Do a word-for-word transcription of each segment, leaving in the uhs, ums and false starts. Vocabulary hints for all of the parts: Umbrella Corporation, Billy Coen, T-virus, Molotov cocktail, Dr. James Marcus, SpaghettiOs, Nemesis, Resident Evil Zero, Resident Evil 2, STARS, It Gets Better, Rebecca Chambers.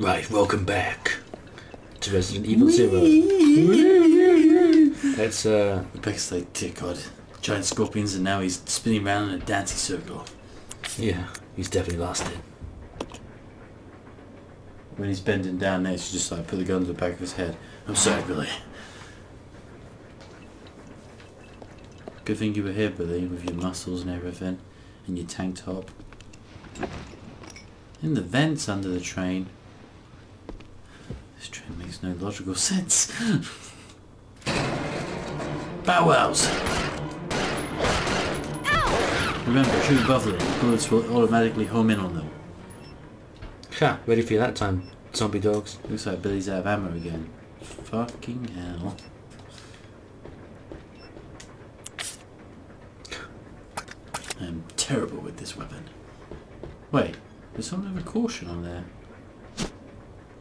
Right, welcome back to Resident Evil Zero. That's uh... Rebecca's like, dear God, giant scorpions, and now he's spinning around in a dancing circle. Yeah, he's definitely lost it. When he's bending down there, she just like put the gun to the back of his head. I'm sorry, Billy. Good thing you were here, Billy, with your muscles and everything, and your tank top. In the vents under the train. This train makes no logical sense. Bow wows! Ow! Remember, shoot above them. The bullets will automatically home in on them. Ha! Ready for you that time, zombie dogs. Looks like Billy's out of ammo again. Fucking hell. I'm terrible with this weapon. Wait, there's some other caution on there.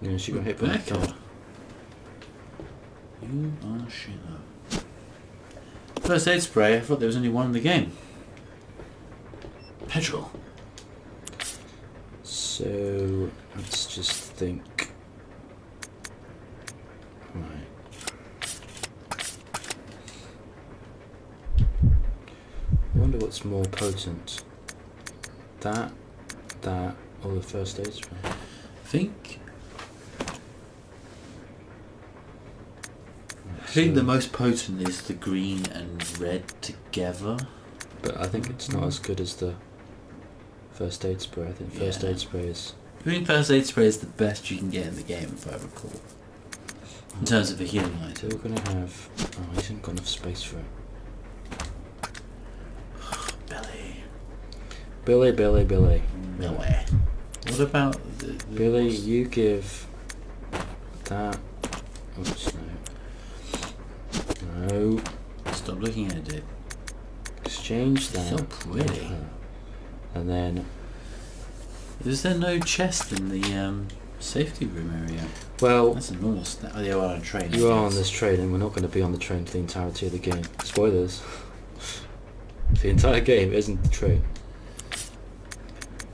Yeah, she got hit by that car. You are shit up. First aid spray, I thought there was only one in the game. Petrol. So, let's just think. Right. I wonder what's more potent. That, that, or the first aid spray. I think... I think the most potent is the green and red together. But I think it's not as good as the first aid spray. I think first yeah. aid spray is... I think first aid spray is the best you can get in the game, if I recall. In terms of a healing item. We're going to have... Oh, I haven't got enough space for it. Billy. Billy, Billy, Billy. Billy. What about... The, the Billy, most... you give... That... Oops, no. No. Stop looking at it. Exchange that. So pretty. And then... Is there no chest in the um, safety room area? Well... That's a normal sta oh, yeah, well, on a train. You are on this train, and we're not going to be on the train for the entirety of the game. Spoilers. The entire game isn't the train.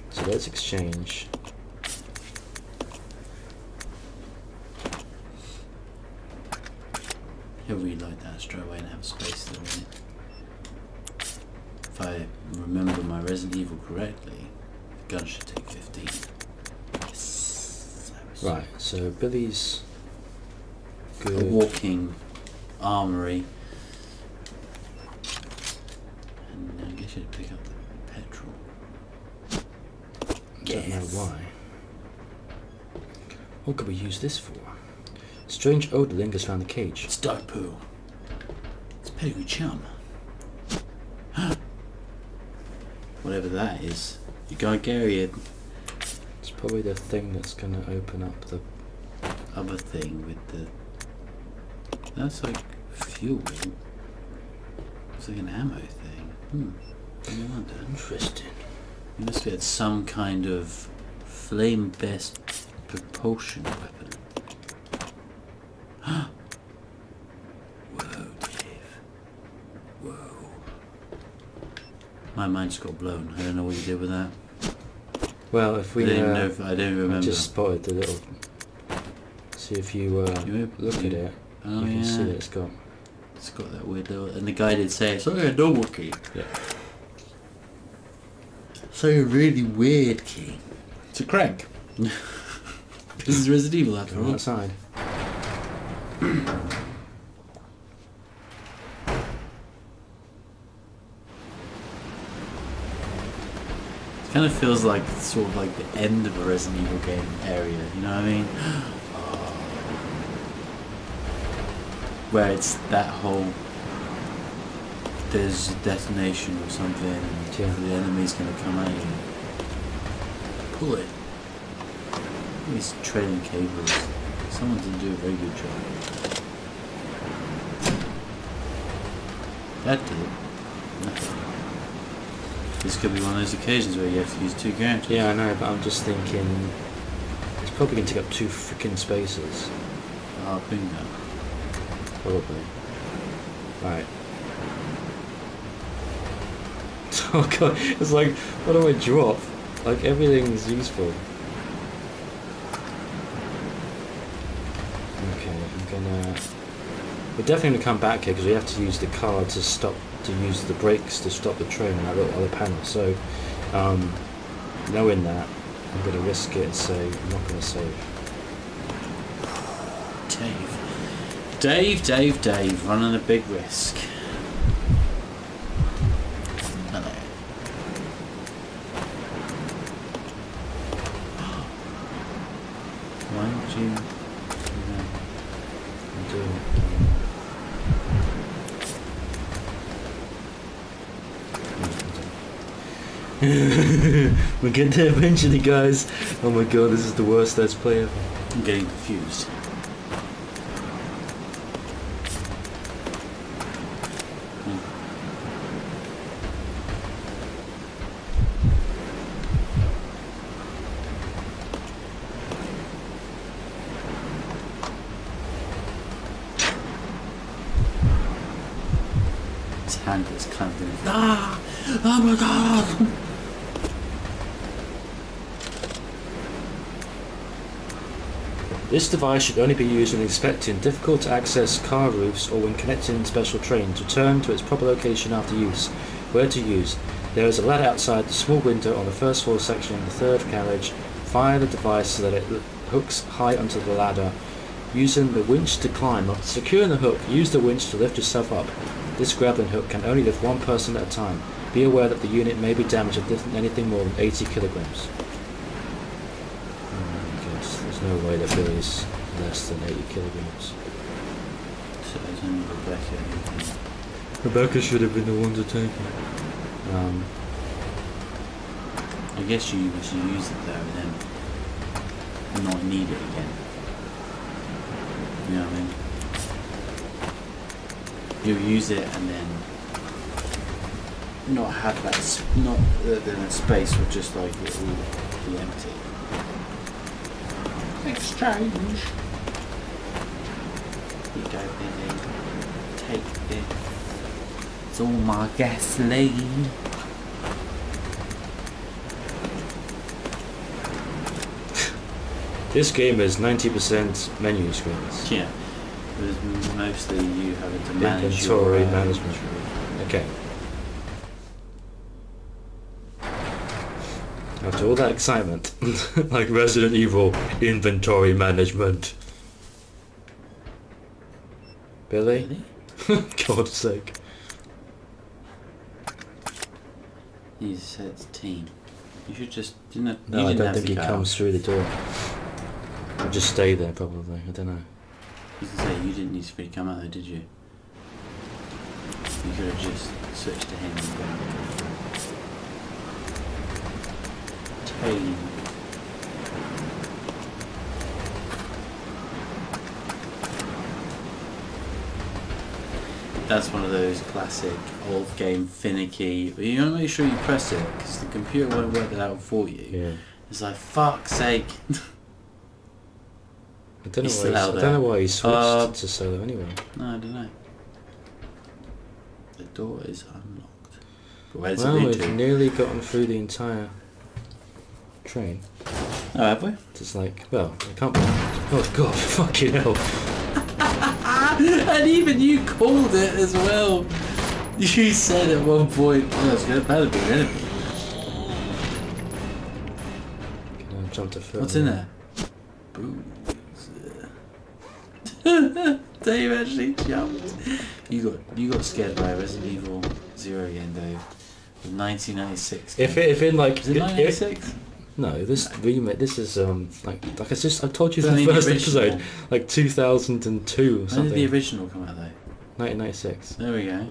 So let's exchange. He'll reload that straight away and have space still in it. If I remember my Resident Evil correctly, the gun should take fifteen. Yes. Right, so Billy's good. A walking armory. And I guess you'd pick up the petrol. I don't yes. know why. What could we use this for? Strange odour lingers around the cage. It's dark poo. It's pedigree chum. Whatever that is, you Gargarian. It's probably the thing that's going to open up the other thing with the... That's like fuel. It's like an ammo thing. Hmm. I wonder. Interesting. You must get some kind of flame-based propulsion weapon. My mind just got blown. I don't know what you did with that. Well, if we... I don't uh, know if, I don't remember. I just spotted the little... See if you, uh, you look at it. Oh, you can yeah. see that it's got... It's got that weird little... And the guy did say it's like a normal key. Yeah. It's like a really weird key. It's a crank. This is Resident Evil after all. Outside. Kind of feels like sort of like the end of a Resident Evil game area, you know what I mean? Oh. Where it's that whole there's a detonation or something, and yeah. the enemy's gonna come out and pull it. These trailing cables. Someone didn't do a very good job. That did nothing. This could be one of those occasions where you have to use two characters. Yeah, I know, but I'm just thinking... It's probably going to take up two freaking spaces. Ah, oh, bingo. Probably. Right. Oh god, it's like, what do I drop? Like, everything's useful. We're definitely going to come back here because we have to use the car to stop, to use the brakes to stop the train and that little other panel. So, um, knowing that, I'm going to risk it and save. I'm not going to save. Dave. Dave, Dave, Dave, running a big risk. We're getting there eventually, guys. Oh my god, this is the worst Let's Play ever. I'm getting confused. Hmm. His hand is clamping. Ah! Oh my god! This device should only be used when inspecting difficult to access car roofs or when connecting special trains. Return to its proper location after use. Where to use? There is a ladder outside the small window on the first floor section of the third carriage. Fire the device so that it hooks high onto the ladder. Using the winch to climb. After securing the hook, use the winch to lift yourself up. This grappling hook can only lift one person at a time. Be aware that the unit may be damaged if anything more than eighty kilograms. No way that Billy's less than eighty kilograms. So it's only Rebecca. Rebecca should have been the one to take it. Um, I guess you should use it there and then not need it again. You know what I mean? You'll use it and then not have that, sp not uh, then that space would just like it all be empty. Exchange. You go in, take it. It's all my gasoline. This game is ninety percent menu screens. Yeah, it was mostly you having to manage inventory your management. Okay. After all that excitement, like Resident Evil inventory management. Billy? Really? God's sake. He said it's team. You should just... Didn't have, no, didn't I don't think he car. comes through the door. I'll just stay there probably, I don't know. You can say you didn't need to really come out there, did you? You could have just switched to him and gone. Hey. That's one of those classic old game finicky, but you want to make sure you press it because the computer won't work it out for you. Yeah. It's like, fuck's sake. I don't know, why, I don't know why he switched uh, to solo anyway. No, I don't know. The door is unlocked. But where's well, we've to? nearly gotten through the entire... train. Oh, have we? Just like, well, I can't be... Oh god, fucking hell. And even you called it as well. You said at one point, oh, it's going to be an enemy. Can I jump to film? What's in there? Dave actually jumped. You got, you got scared by Resident Evil Zero again, Dave. nineteen ninety-six. If it, if in like... Is it nineteen ninety-six? No, this no. remake. This is um like like I just I told you in the first episode, like two thousand and two or something. When did the original come out though? Nineteen ninety six. There we go.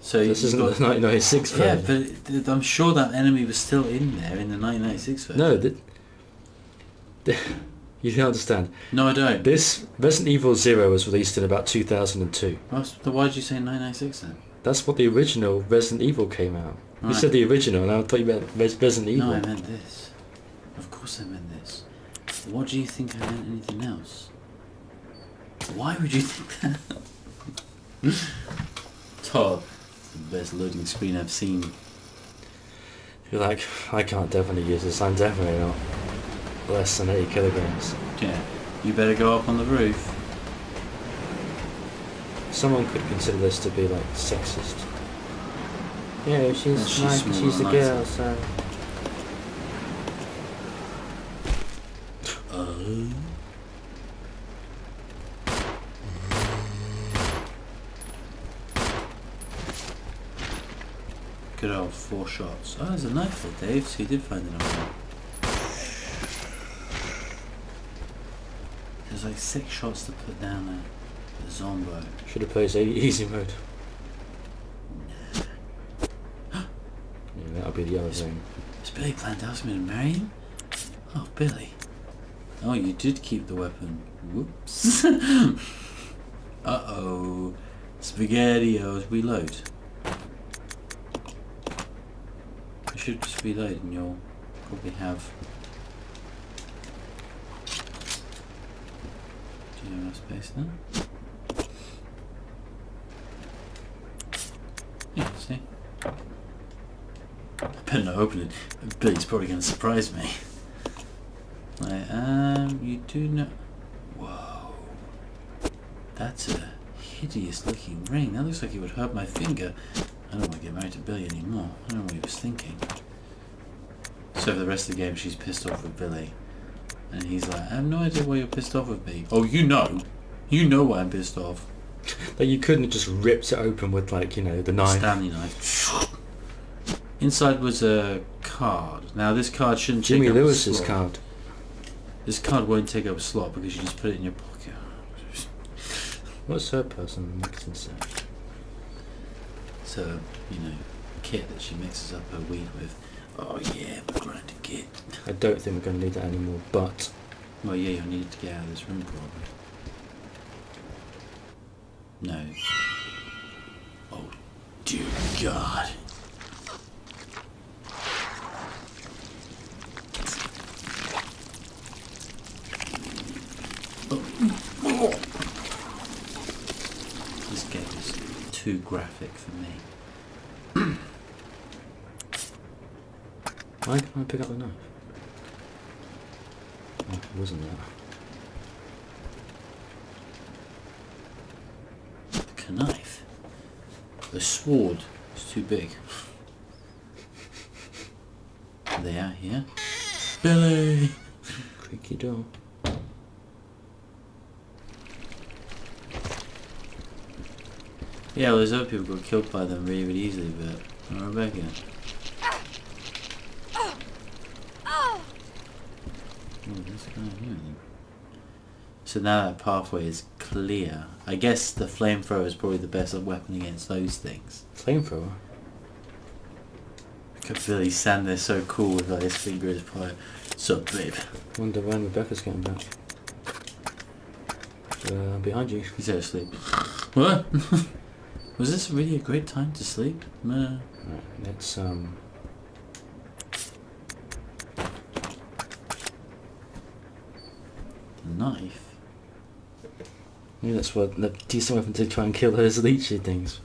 So, so this isn't got, the nineteen ninety six version. Yeah, but I'm sure that enemy was still in there in the nineteen ninety six version. No, that you don't understand. No, I don't. This Resident Evil Zero was released in about two thousand and two. Why did you say nineteen ninety six then? That's what the original Resident Evil came out. Right. You said the original, and I thought you meant Resident Evil. No, I meant this. Of course I meant this. What do you think I meant anything else? Why would you think that? Todd, it's the best loading screen I've seen. You're like, I can't definitely use this. I'm definitely not less than eighty kilograms. Yeah, you better go up on the roof. Someone could consider this to be like sexist. Yeah, she's, she's, like, small, she's the girl, so. Um. Good old four shots. Oh, there's a knife there, Dave, so you did find another one. There's like six shots to put down there. The zombie. Should have played easy mode. Yeah, that'll be the other is, thing. Is Billy planned to ask me to marry him? Oh, Billy. Oh, you did keep the weapon. Whoops. Uh-oh. SpaghettiOs, reload. You should just reload and you'll probably have... Do you have enough space now? Yeah, see? I better not open it. Billy's probably going to surprise me. Like, um, you do not... Whoa. That's a hideous looking ring. That looks like it would hurt my finger. I don't want to get married to Billy anymore. I don't know what he was thinking. So for the rest of the game, she's pissed off with Billy. And he's like, I have no idea why you're pissed off with me. Oh, you know. You know why I'm pissed off. That you couldn't have just ripped it open with, like, you know, the knife. Stanley knife. Inside was a card. Now, this card shouldn't Jimmy take up Lewis's a slot. card. This card won't take up a slot because you just put it in your pocket. What's her person mixing sound? It's a, you know, kit that she mixes up her weed with. Oh yeah, we're grinding kit. I don't think we're going to need that anymore, but... Well yeah, you'll need to get out of this room probably. No. Oh dear God. This game is too graphic for me. Why can't I pick up the knife? Oh, it wasn't that. The knife? The sword is too big. They are here. Billy! Creaky door. Yeah, well, those other people got killed by them really, really easily, but Rebecca. Oh, that's kind of new. So now that pathway is clear. I guess the flamethrower is probably the best weapon against those things. Flamethrower? Look at Billy standing there so cool with like his finger in his pocket. So babe. Wonder when Rebecca's getting back. Uh, behind you. He's asleep. What? Was this really a great time to sleep? No. Nah. Right, let's um. The knife. Maybe that's what the decent weapon to try and kill those leechy things.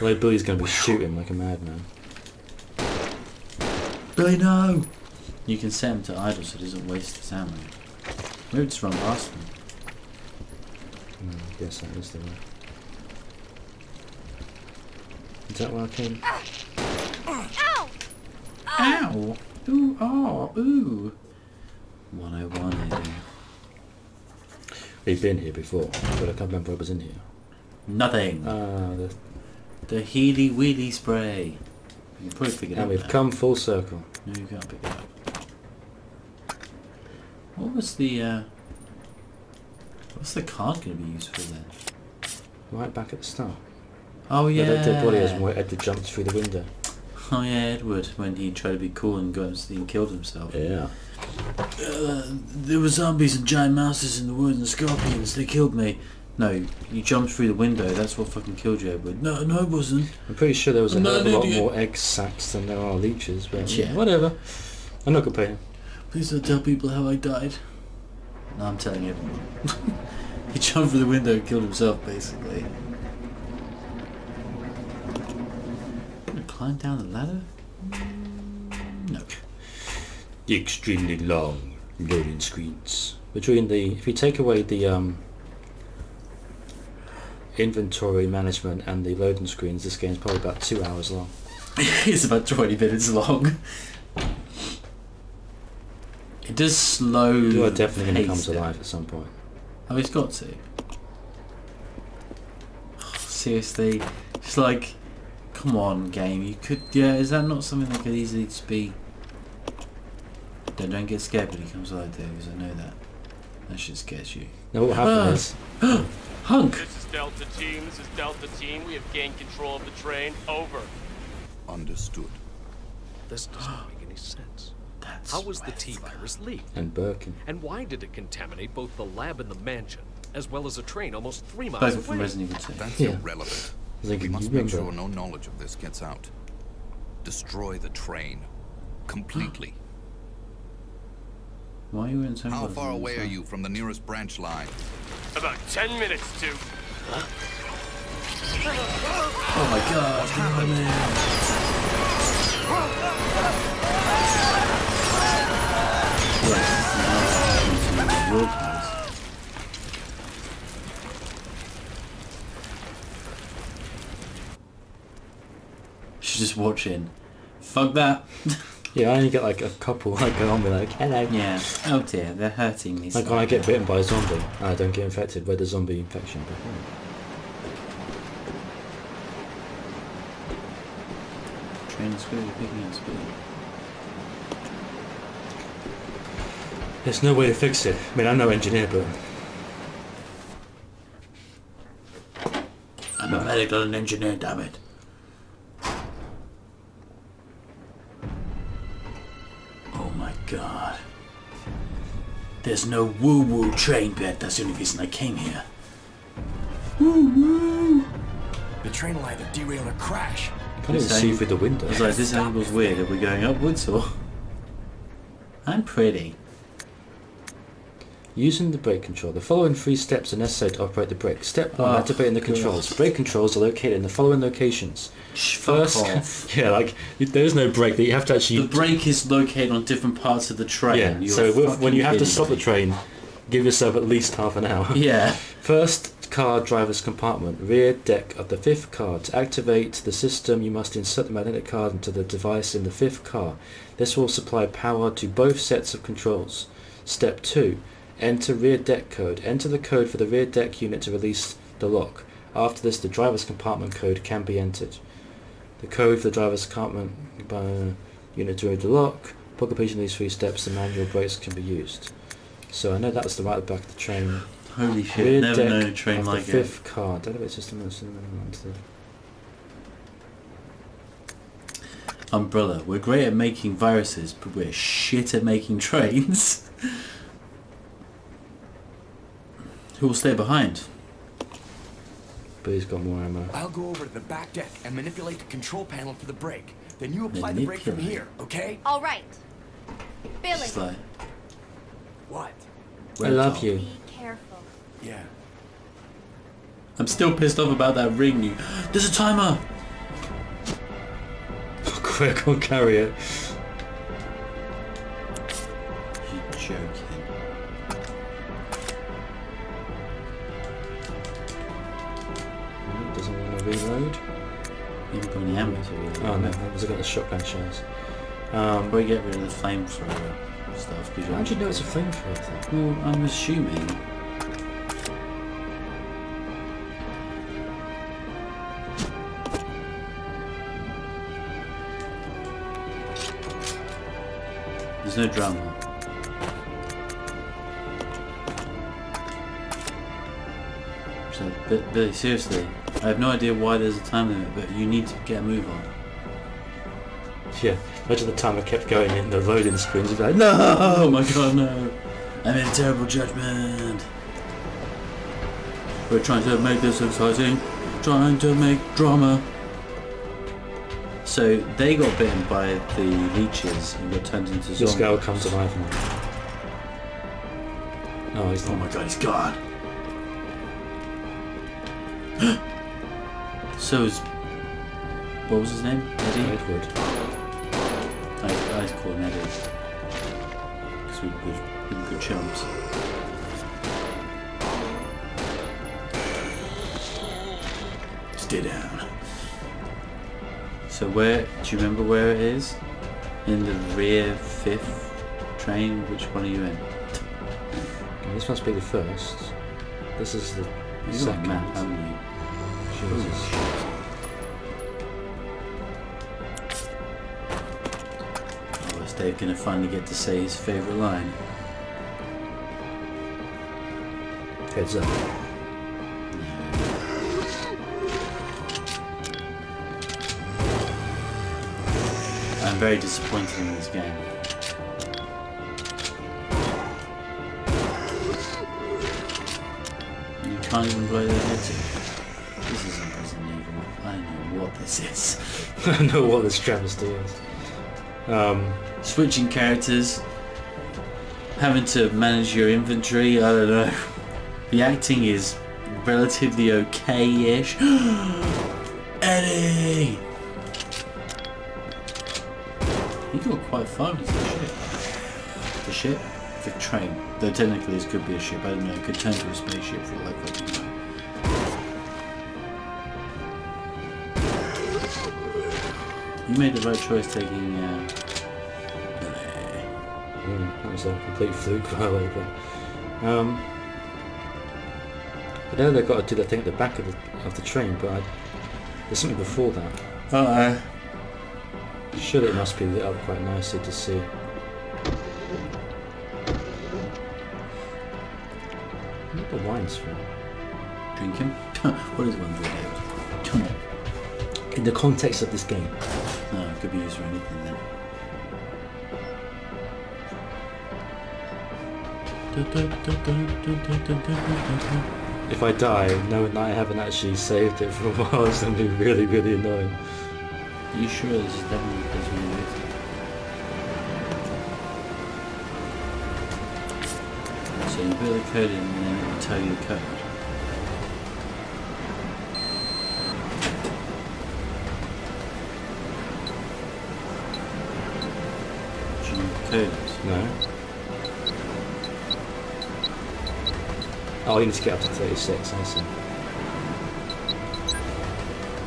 Although Billy's going to be shooting like a madman. Billy, no! You can set him to idle so he doesn't waste his ammo. Maybe just run past him. Mm, I guess that is the way. Is that where I came? Ow! Ow! Ooh, oh, ooh! one oh one here. We've been here before, but I can't remember what was in here. Nothing! Ah, the... The Heely Wheely Spray! You can probably pick it up now. And we've come full circle. No, you can't pick it up. What was the, uh... What's the card going to be used for then? Right back at the start. Oh yeah. No, that dead body is where Edward jumped through the window. Oh yeah, Edward, when he tried to be cool and got and killed himself. Yeah. Uh, there were zombies and giant mouses in the woods and scorpions. They killed me. No, you jumped through the window. That's what fucking killed you, Edward. No, no, it wasn't. I'm pretty sure there was a hell of a lot more egg sacks than there are leeches, but yeah. Whatever. I'm not complaining. Please don't tell people how I died. No, I'm telling everyone. He jumped through the window and killed himself, basically. I'm gonna climb down the ladder? No. The extremely long loading screens. Between the... If you take away the, um... inventory management and the loading screens, this game's probably about two hours long. It's about twenty minutes long. It does slow. You are definitely going to come to life at some point. Oh, it's got to. Oh, seriously, it's like, come on, game. You could, yeah. Is that not something that could easily just be? Don't, don't get scared when he comes like that, because I know that. That shit scares you. Now what happens? Uh, is... Hunk. This is Delta Team. This is Delta Team. We have gained control of the train. Over. Understood. This doesn't make any sense. That's how was the T-virus leaked? And Birkin. And why did it contaminate both the lab and the mansion, as well as a train almost three miles both away? That's yeah. irrelevant. Like we must make sure no knowledge of this gets out. Destroy the train completely. Why are you in How far away inside? Are you from the nearest branch line? About ten minutes to. Huh? Oh my God! What happened? She's just watching. Fuck that. Yeah, I only get like a couple. I go on with like, hello. Yeah. Oh dear, they're hurting me. Like when I get bitten by a zombie, I don't get infected. Where does zombie infection come from? Train's really picking up speed. There's no way to fix it. I mean, I'm no engineer, but I'm a medical and engineer. Damn it. Oh my God. There's no woo-woo train bed. That's the only reason I came here. Woo-woo. The train will either derail or crash. I didn't see through the window. It's like this angle's weird. Are we going upwards or? I'm pretty. Using the brake control. The following three steps are necessary to operate the brake. Step one: oh, activating the controls. God. Brake controls are located in the following locations. Shh, First, fuck off. Yeah, like there is no brake that you have to actually. The brake is located on different parts of the train. Yeah. You're so with, when you have to stop the train, give yourself at least half an hour. Yeah. First. Car driver's compartment, rear deck of the fifth car. To activate the system, you must insert the magnetic card into the device in the fifth car. This will supply power to both sets of controls. Step two. Enter rear deck code. Enter the code for the rear deck unit to release the lock. After this, the driver's compartment code can be entered. The code for the driver's compartment uh, unit to the lock. Upon completion of these three steps, the manual brakes can be used. So I know that's the right back of the train. Holy shit, rear never deck known a train of like the fifth it. Car. Database system is Umbrella. We're great at making viruses, but we're shit at making trains. Who will stay behind? But he's got more ammo. I'll go over to the back deck and manipulate the control panel for the brake. Then you apply manipulate. the brake from here, okay? All right. Billy. Like, what? I love you. Yeah. I'm still pissed off about that ring. You. There's a timer. Oh, quick, I'll carry it. You're joking. It doesn't want to reload. You haven't got any ammo to reload. Oh no, I've got the shotgun shells. Um, we get rid of the flamethrower stuff. How do you know it's a flamethrower thing? Well, I'm assuming. There's no drama. So, but, but seriously, I have no idea why there's a time limit, but you need to get a move on. Yeah, imagine the timer kept going in the loading screens. You'd be like, no! Oh my God, no! I made a terrible judgment. We're trying to make this exciting. Trying to make drama. So they got bitten by the leeches and got turned into zombies. This guy will come to life now. Oh, he's not. Oh my God, he's gone. So is... What was his name? Eddie? Edward. I, I call him Eddie. Because we were good, good chums. stay down. So where, do you remember where it is? In the rear fifth train, which one are you in? Okay, this must be the first. This is the you second. Got a map, haven't you? Jesus. Oh, is Dave going to finally get to say his favourite line? Heads up. I'm very disappointed in this game. You can't even blow their heads in. This isn't Resident Evil. I don't know what this is. I don't know what this travesty is. Um, Switching characters. Having to manage your inventory. I don't know. The acting is relatively okay-ish. Eddie! He got quite far with the ship. The ship? The train. Though technically this could be a ship, I don't know, it could turn to a spaceship for all I fucking know. You made the right choice taking uh mm, that was a complete fluke violator. Um I know they've got to do the thing at the back of the, of the train, but I, there's something before that. Uh-oh. Surely it must be lit up quite nicely to see. What the wine's for? Drinking? What is one drinking? Come on. In the context of this game. No, it could be used for anything then. If I die, knowing that I haven't actually saved it for a while is going to be really, really annoying. Are you sure this is definitely the place we need? So you put the code in and then it will tell you the code. Do you know the code? No. Oh, you need to get up to thirty-six, I see.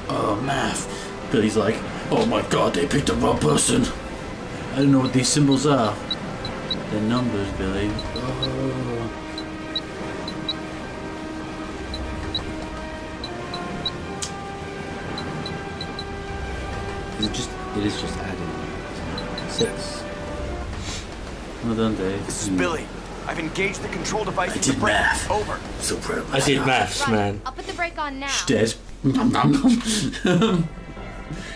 Oh, math! Billy's like, oh my god, they picked the wrong person. I don't know what these symbols are. They're numbers, Billy. Oh. Is it just, it is just adding. Six. Well done, Dave. This is Billy. I've engaged the control device. I did math. Over. So proud. I did maths, man. I'll put the brake on now. She did. Nom nom nom.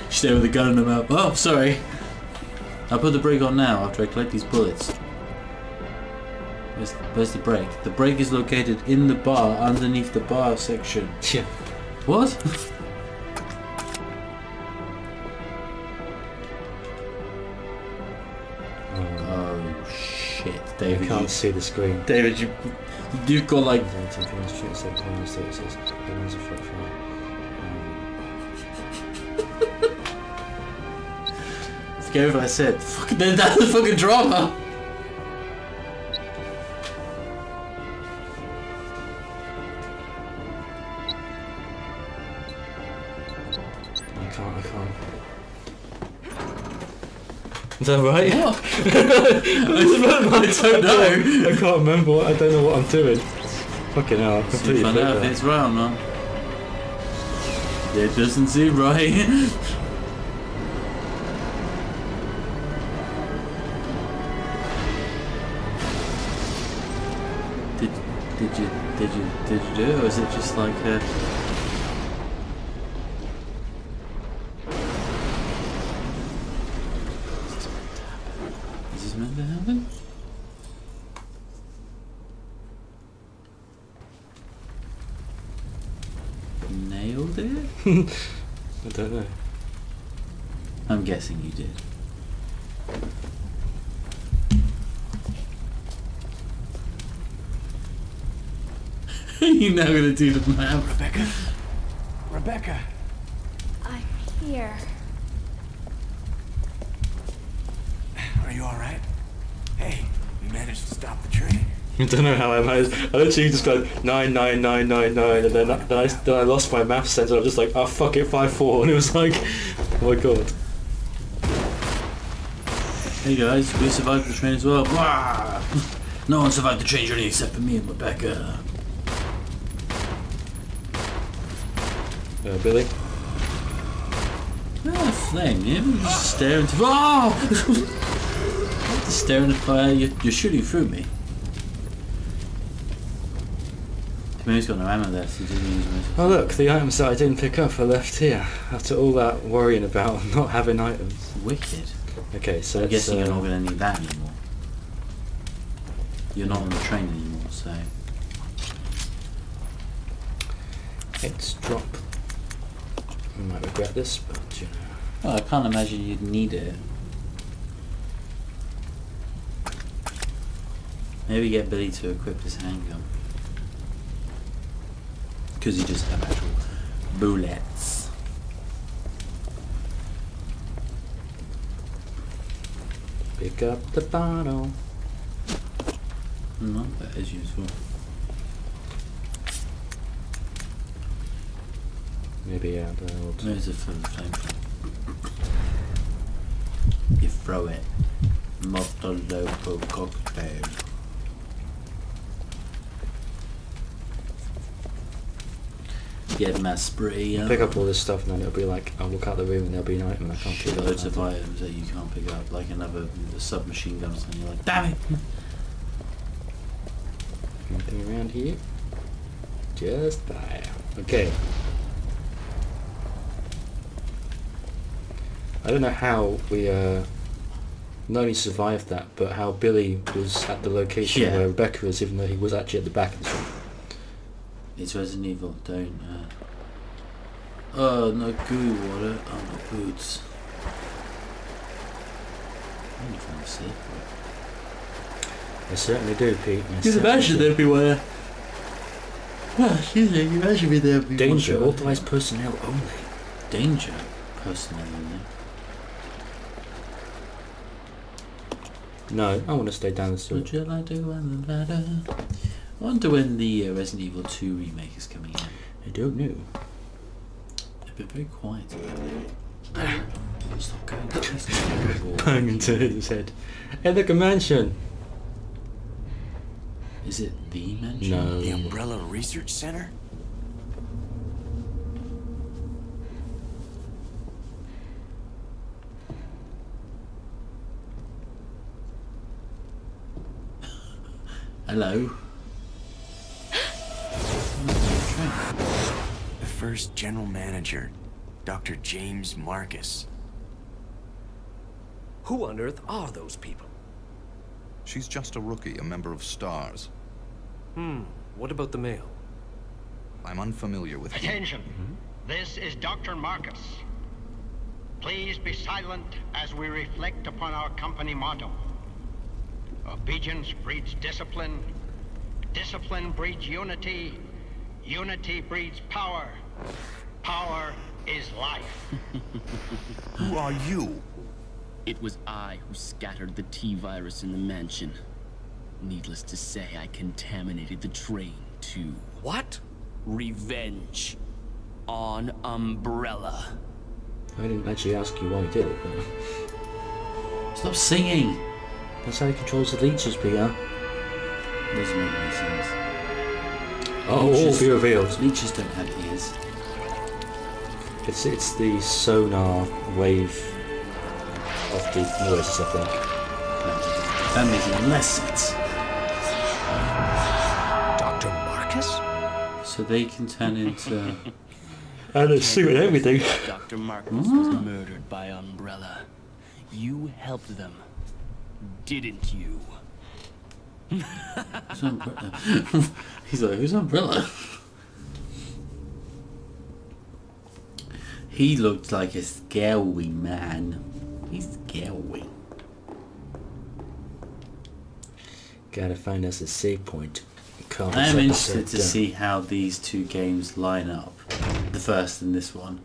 She's there with a gun in her mouth. Oh, sorry. I'll put the brake on now after I collect these bullets. Where's the, where's the brake? The brake is located in the bar, underneath the bar section. Yeah. What? Oh, oh shit, David. I can't you, see the screen. David, you, you've got like... Forget what I said. Fuck, that's the fucking drama! I can't, I can't. Is that right? What? I don't know. I can't remember. What, I don't know what I'm doing. Fucking hell, I completely forgot. So you find out if it's right or not. It doesn't seem right. Did you, did you, did you do it, or is it just like a... Is this meant to happen? Nailed it? I don't know. I'm guessing you did. You're now gonna do the map. Rebecca? Rebecca! I'm here. Are you alright? Hey, we managed to stop the train. I don't know how I managed. I literally just go nine, nine, nine, nine, nine, and then I, then I then I lost my math sense, and I was just like, oh fuck it, five, four, and it was like, oh my god. Hey guys, we survived the train as well. No one survived the train journey except for me and Rebecca. Uh, Billy. Ah, flame! You yeah, just staring. To- oh! Just staring at fire. You're, you're shooting through me. Maybe he's got no ammo there, so he didn't use it. Oh look, the items that I didn't pick up are left here. After all that worrying about not having items. Wicked. Okay, so I guess you're uh, not going to need that anymore. You're not on the train anymore, so. Let's drop. I might regret this, but you know. Well, I can't imagine you'd need it. Maybe get Billy to equip his handgun. Because you just have actual bullets. Pick up the bottle. No, that is useful. Maybe out there. There's a fun flame. You throw it. Molotov cocktail. Get my spree. Pick up all this stuff, and then it'll be like, I'll look out the room, and there'll be an item I can't pick up. Loads of items that you can't pick up, like another submachine gun, and you're like, damn it! Anything around here? Just there. Okay. I don't know how we uh, not only survived that, but how Billy was at the location yeah. where Rebecca was, even though he was actually at the back of the room. It's Resident Evil, don't... Uh, oh, no goo water on oh, my boots. I wonder if I'm safe. I certainly do, Pete. I You'd imagine do. everywhere. Well, excuse me, you imagine me there. Danger, authorised personnel only. Danger, personnel only. No, I want to stay down the street. What shall I do on the ladder? I wonder when the uh, Resident Evil two remake is coming out. I don't know. They've been very quiet about it. Stop going. Bang into his head. Hey, look, a mansion! Is it the mansion? No. The Umbrella Research Center? Hello. The first general manager, Doctor James Marcus. Who on earth are those people? She's just a rookie, a member of STARS. Hmm, what about the mail? I'm unfamiliar with... Attention! Hmm? This is Doctor Marcus. Please be silent as we reflect upon our company motto. Obedience breeds discipline. Discipline breeds unity. Unity breeds power. Power is life. Who are you? It was I who scattered the T virus in the mansion. Needless to say, I contaminated the train too. What? Revenge. On Umbrella. I didn't actually ask you why you did it, though. Stop singing! That's how he controls the leeches, Peter. Doesn't make any sense. Oh, leeches, all be revealed. Leeches don't have ears. It's it's the sonar wave of the noises, I think. That makes less sense. Doctor Marcus? So they can turn into... and a suit and everything. Doctor Marcus was murdered by Umbrella. You helped them. Didn't you? Who's Umbrella? He's like, who's Umbrella? He looked like a scary man. He's scary. Gotta find us a save point. I am interested to see how these two games line up. The first and this one.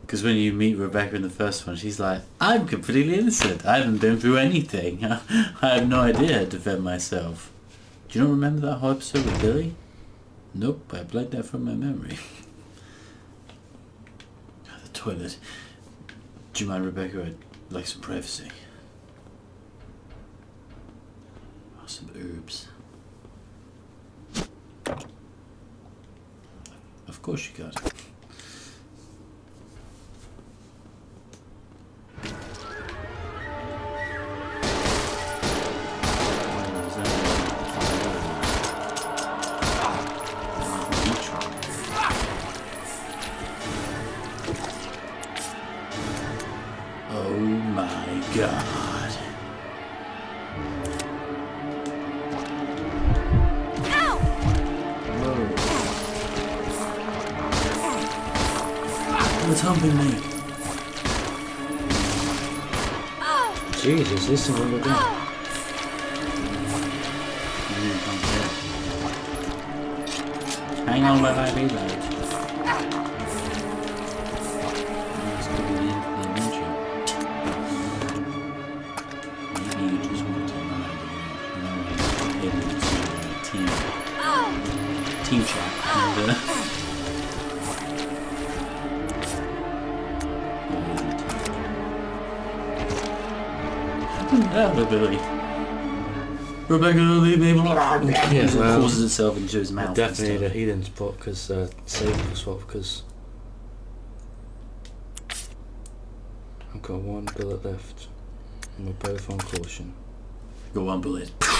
Because when you meet Rebecca in the first one, she's like, I'm completely innocent. I haven't been through anything. I have no idea how to defend myself. You don't remember that whole episode with Billy? Nope, I blanked that from my memory. The toilet. Do you mind, Rebecca? I'd like some privacy. Oh, some herbs. Of course you got it. This is what we're doing. Hang on while I reload. That's gonna be the end of the adventure. Maybe you just want to know able to see the team team chat and uh ability. Rebecca, leave me alone. Yeah, well, it forces itself into his mouth. Definitely a healing spot because uh, saving swap because I've got one bullet left and we're both on caution. Got one bullet. Bye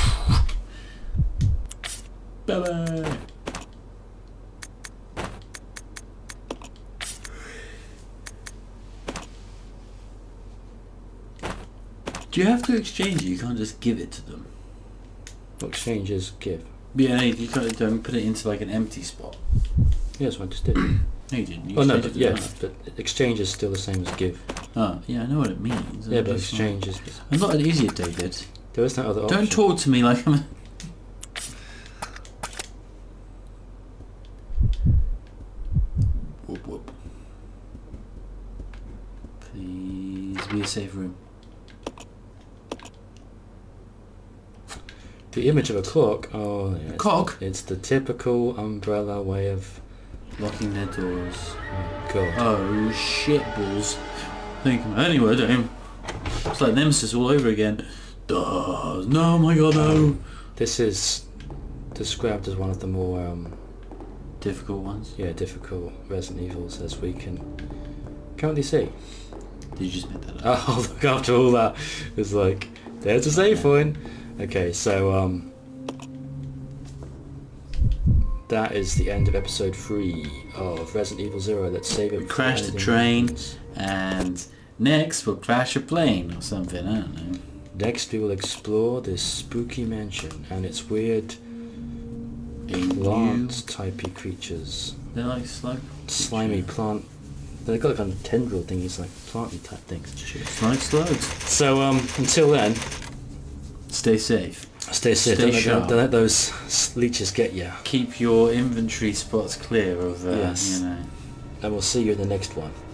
bye. Do you have to exchange it? You can't just give it to them. What exchange is give? Yeah, you can't um, put it into like an empty spot. Yes, I just did. No, you didn't. You oh no, but yeah, but exchange is still the same as give. Oh, yeah, I know what it means. Yeah, but exchange is... I'm not an idiot, David. There is no other option. Don't talk to me like I'm a... Whoop whoop. Please be a safe room. The image of a clock, oh yeah, it's, clock? It's the typical Umbrella way of locking their doors. Oh god. Oh shit balls. Think anyway, damn. It's like Nemesis all over again. Duh. No my god no. Um, this is described as one of the more um difficult ones? Yeah, difficult Resident Evils as we can currently see. Did you just make that up? Oh look, after all that it's like there's a save point. Okay, so um, that is the end of episode three of Resident Evil Zero. Let's save it. We crashed the train, and next we'll crash a plane or something. I don't know. Next we will explore this spooky mansion and its weird plant-typey creatures. They're like slug slimy plant. They've got kind of tendril thingies, like planty type things. It's like slugs. So um, until then. Stay safe. Stay safe. Stay don't, sharp. Let, don't let those leeches get you. Keep your inventory spots clear of, uh, yes. You know. And we'll see you in the next one.